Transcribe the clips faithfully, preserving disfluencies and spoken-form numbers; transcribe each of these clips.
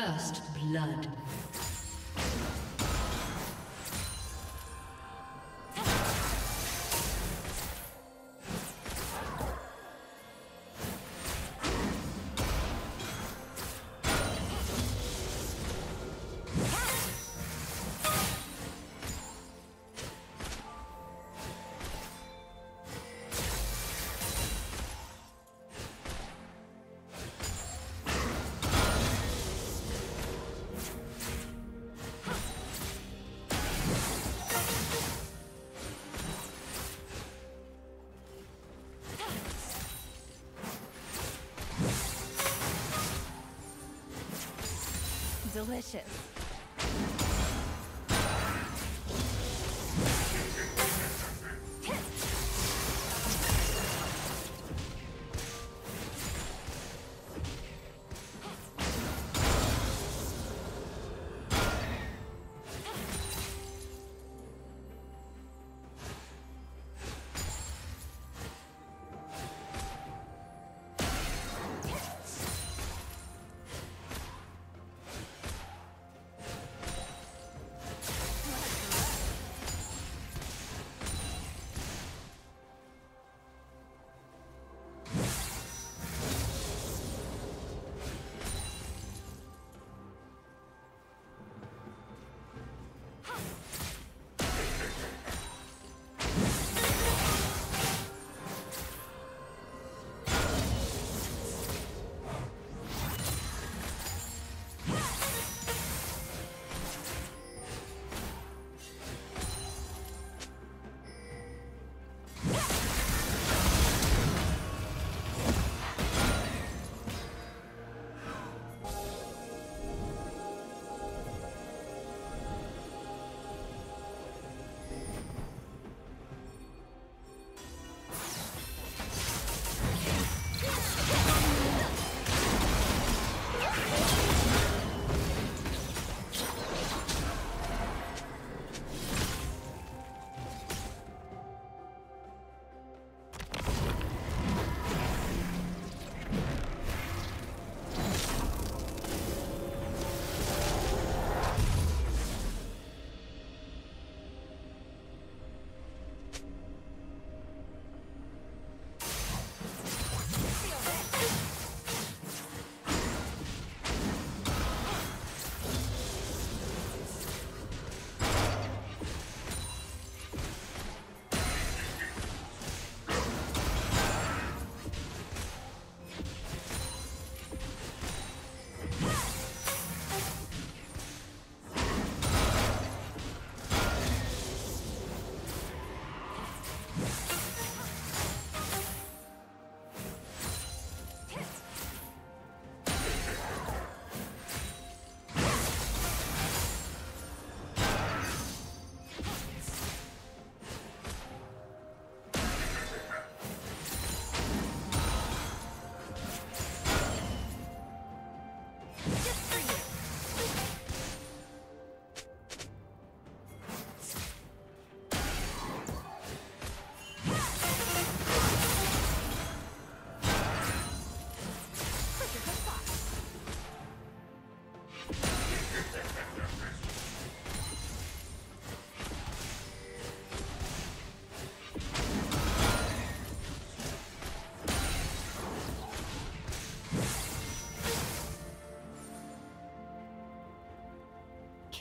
First blood. Delicious.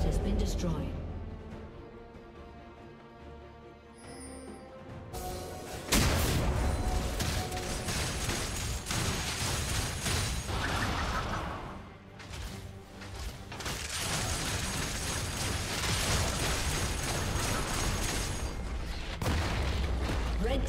turret has been destroyed. Red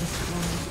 Destroyed.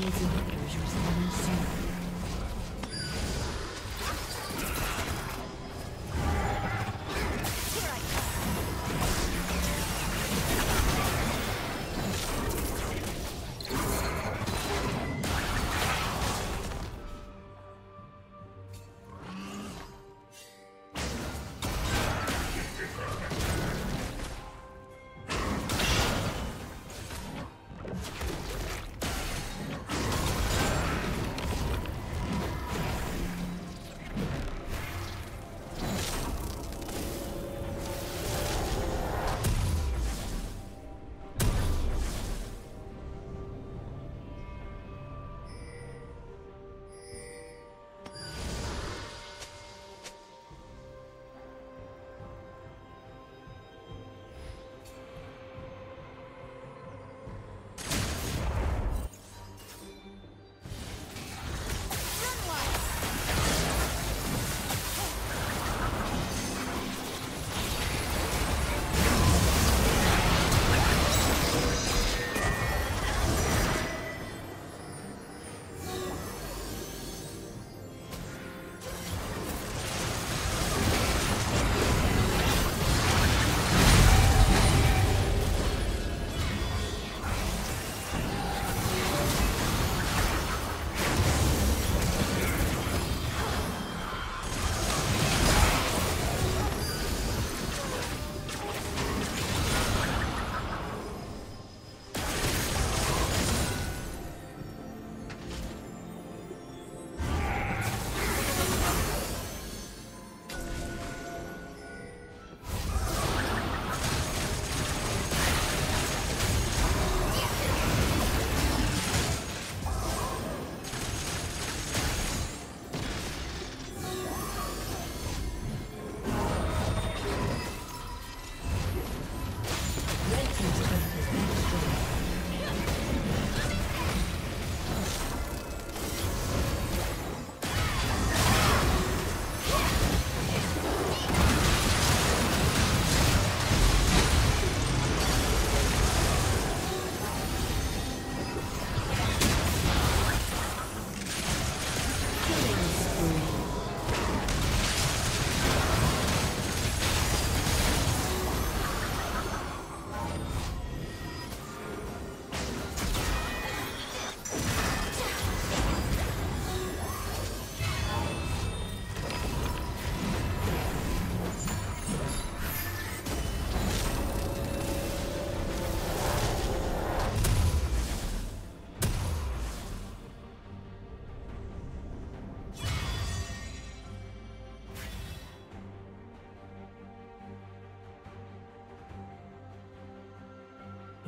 Shields and Victor's responding soon.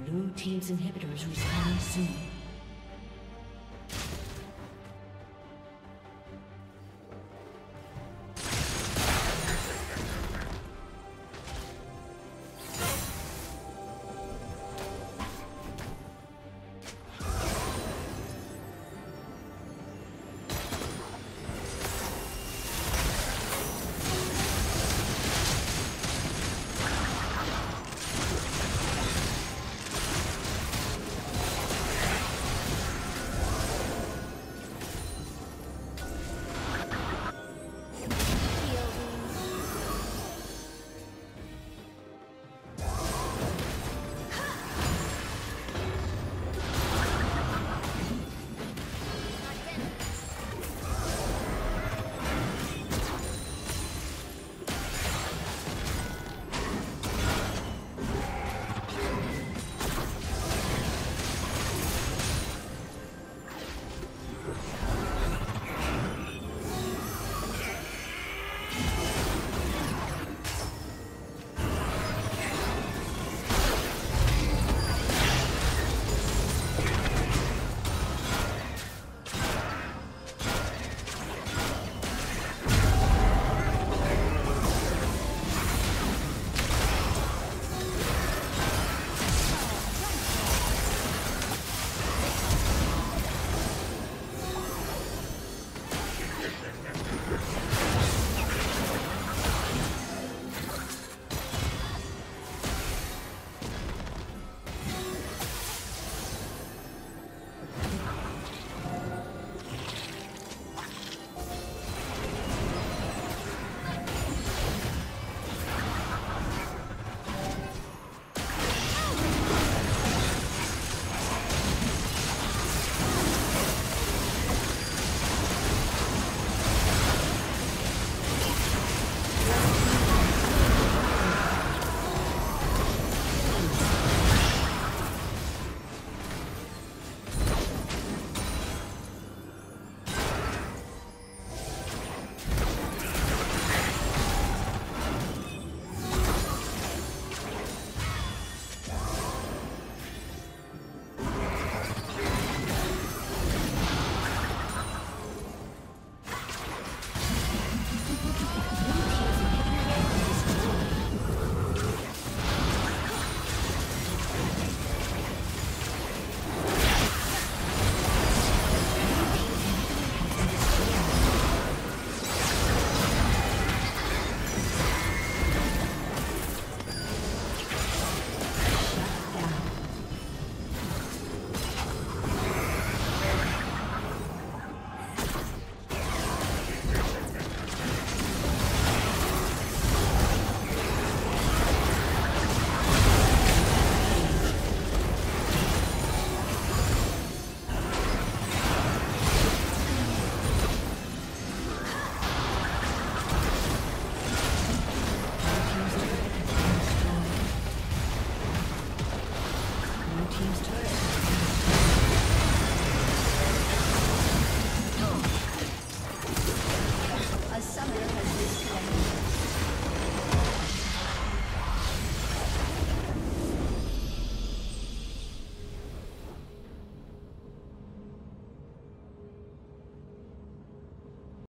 Blue team's inhibitors responding soon.